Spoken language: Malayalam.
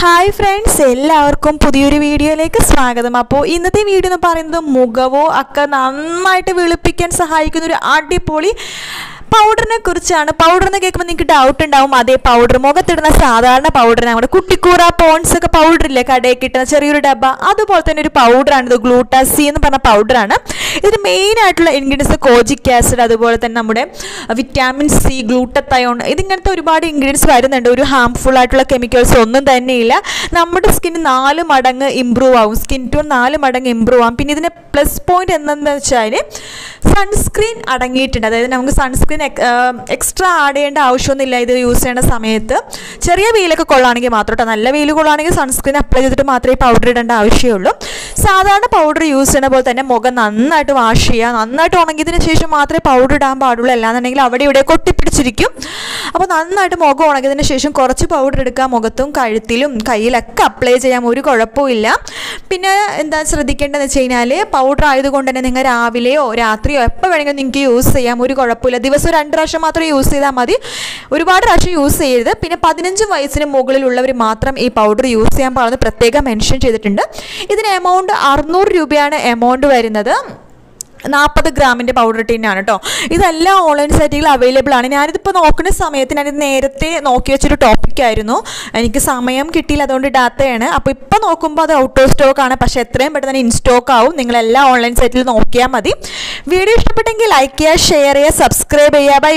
ഹായ് ഫ്രണ്ട്സ്, എല്ലാവർക്കും പുതിയൊരു വീഡിയോയിലേക്ക് സ്വാഗതം. അപ്പോൾ ഇന്നത്തെ വീഡിയോ എന്ന് പറയുന്നത് മുഖവോ ഒക്കെ നന്നായിട്ട് വെളുപ്പിക്കാൻ സഹായിക്കുന്ന ഒരു അടിപൊളി പൗഡറിനെ കുറിച്ചാണ്. പൗഡറിനെ കേൾക്കുമ്പോൾ നിങ്ങൾക്ക് ഡൗട്ട് ഉണ്ടാവും, അതേ പൗഡർ മുഖത്തിടുന്ന സാധാരണ പൗഡർ, നമ്മുടെ കുട്ടിക്കൂറ പോൺസ് ഒക്കെ പൗഡറില്ലേ കടയിൽ കിട്ടുന്ന ചെറിയൊരു ഡബ്ബ, അതുപോലെ തന്നെ ഒരു പൗഡറാണ് ഇത്. ഗ്ലൂട്ടാസി എന്ന് പറഞ്ഞ പൗഡറാണ്. ഇതിന് മെയിനായിട്ടുള്ള ഇൻഗ്രീഡിയൻസ് കോജിക് ആസിഡ്, അതുപോലെ തന്നെ നമ്മുടെ വിറ്റാമിൻ സി, ഗ്ലൂട്ടത്തയോൺ, ഇതിങ്ങനത്തെ ഒരുപാട് ഇൻഗ്രീഡിയൻസ് വരുന്നുണ്ട്. ഒരു ഹാംഫുൾ ആയിട്ടുള്ള കെമിക്കൽസ് ഒന്നും തന്നെയില്ല. നമ്മുടെ സ്കിന് 4 മടങ്ങ് ഇമ്പ്രൂവ് ആവും, സ്കിൻ ടോൺ 4 മടങ്ങ് ഇമ്പ്രൂവ് ആവും. പിന്നെ ഇതിൻ്റെ പ്ലസ് പോയിന്റ് എന്താണെന്ന് വെച്ചാൽ സൺസ്ക്രീൻ അടങ്ങിയിട്ടുണ്ട്. അതായത് നമുക്ക് സൺസ്ക്രീൻ എക്സ്ട്രാ ആഡ് ചെയ്യേണ്ട ആവശ്യമൊന്നുമില്ല. ഇത് യൂസ് ചെയ്യേണ്ട സമയത്ത് ചെറിയ വെയിലൊക്കെ കൊള്ളാണെങ്കിൽ മാത്രം കേട്ടോ, നല്ല വെയിൽ കൊള്ളാണെങ്കിൽ സൺസ്ക്രീൻ അപ്ലൈ ചെയ്തിട്ട് മാത്രമേ പൗഡർ ഇടേണ്ട ആവശ്യമുള്ളൂ. സാധാരണ പൗഡർ യൂസ് ചെയ്യുന്ന പോലെ തന്നെ മുഖം നന്നായിട്ട് വാഷ് ചെയ്യുക, നന്നായിട്ട് ഉണങ്ങിയതിന് ശേഷം മാത്രമേ പൗഡർ ഇടാൻ പാടുള്ളൂ. അല്ലാന്നുണ്ടെങ്കിൽ അവിടെ ഇവിടെ കൊട്ടിപ്പിടിച്ചിരിക്കും. അപ്പോൾ നന്നായിട്ട് മുഖം ഉണങ്ങിയതിന് ശേഷം കുറച്ച് പൗഡർ എടുക്കുക, മുഖത്തും കഴുത്തിലും കയ്യിലൊക്കെ അപ്ലൈ ചെയ്യാം, ഒരു കുഴപ്പമില്ല. പിന്നെ എന്താ ശ്രദ്ധിക്കേണ്ടതെന്ന് വെച്ച് കഴിഞ്ഞാൽ പൗഡർ ആയതുകൊണ്ട് തന്നെ നിങ്ങൾ രാവിലെയോ രാത്രിയോ എപ്പോൾ വേണമെങ്കിലും നിങ്ങൾക്ക് യൂസ് ചെയ്യാം, ഒരു കുഴപ്പമില്ല. ദിവസം 2 പ്രാവശ്യം മാത്രമേ യൂസ് ചെയ്താൽ മതി, ഒരുപാട് പ്രാവശ്യം യൂസ് ചെയ്യരുത്. പിന്നെ 15 വയസ്സിന് മുകളിലുള്ളവർ മാത്രം ഈ പൗഡർ യൂസ് ചെയ്യാൻ പാടുന്നത് പ്രത്യേകം മെൻഷൻ ചെയ്തിട്ടുണ്ട്. ഇതിന് എമൗണ്ട് 600 രൂപയാണ് എമൗണ്ട് വരുന്നത്. 40 ഗ്രാമിൻ്റെ പൗഡർ ടിന്നാണ് കേട്ടോ. ഇതെല്ലാം ഓൺലൈൻ സൈറ്റുകളിൽ അവൈലബിൾ ആണ്. ഞാനിതിപ്പോൾ നോക്കുന്ന സമയത്ത് ഞാനിത് നേരത്തെ നോക്കി വെച്ചൊരു ടോപ്പിക്കായിരുന്നു, എനിക്ക് സമയം കിട്ടിയില്ല, അതുകൊണ്ട് ഇടാത്തതാണ്. അപ്പോൾ ഇപ്പോൾ നോക്കുമ്പോൾ അത് ഔട്ട് ഓഫ് സ്റ്റോക്കാണ്, പക്ഷേ എത്രയും പെട്ടെന്ന് തന്നെ ഇൻ സ്റ്റോക്ക് ആവും. നിങ്ങളെല്ലാം ഓൺലൈൻ സൈറ്റിൽ നോക്കിയാൽ മതി. വീഡിയോ ഇഷ്ടപ്പെട്ടെങ്കിൽ ലൈക്ക് ചെയ്യുക, ഷെയർ ചെയ്യുക, സബ്സ്ക്രൈബ് ചെയ്യുക. Bye by.